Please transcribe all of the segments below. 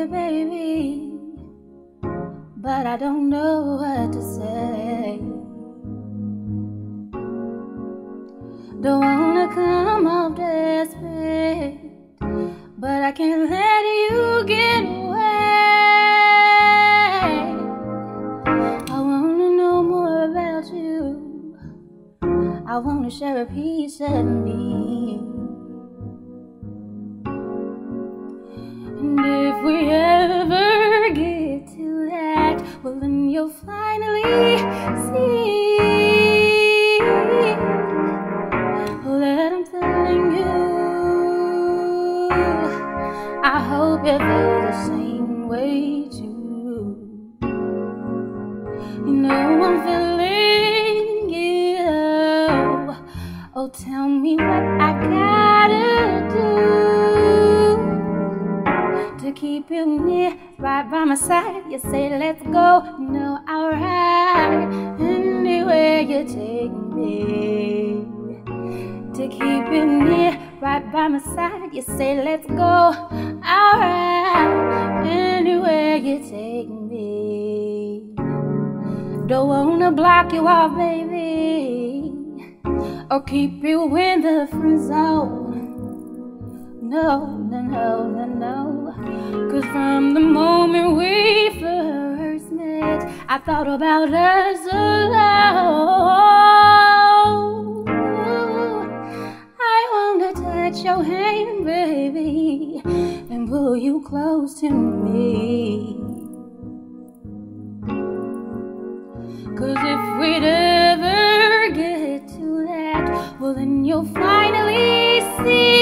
you, baby, but I don't know what to say. Don't wanna come off desperate, but I can't let you get away. I wanna know more about you. I wanna share a piece of me. And if we ever get to that, well then you'll finally see that I'm telling you. I hope you feel the same way too. You know I'm feeling you. Oh, tell me what I gotta do to keep you near, right by my side. You say let's go, you know I'll ride anywhere you take me. To keep you near, right by my side. You say let's go, I'll ride anywhere you take me. Don't wanna block you off, baby, or keep you in the friend zone. No, no, no, no, no. 'Cause from the moment we first met, I thought about us alone. I wanna touch your hand, baby, and pull you close to me. 'Cause if we'd ever get to that, well then you'll finally see.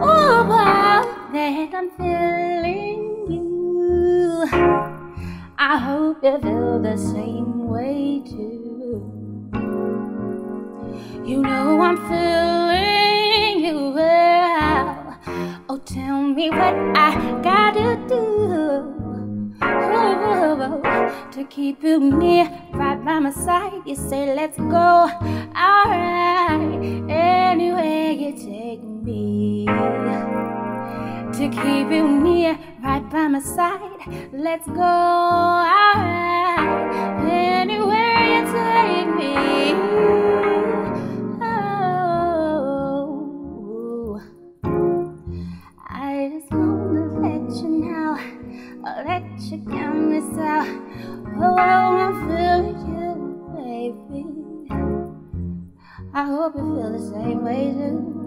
Oh, wow, that I'm feeling you. I hope you feel the same way too. You know I'm feeling you well. Oh, tell me what I gotta do, oh, to keep you near, right by my side. You say let's go, alright, anywhere you take me. To keep you near, right by my side. Let's go, alright, anywhere you take me. Oh, I just wanna let you know, I'll let you count this out. Oh, I'm feeling you, baby. I hope you feel the same way too.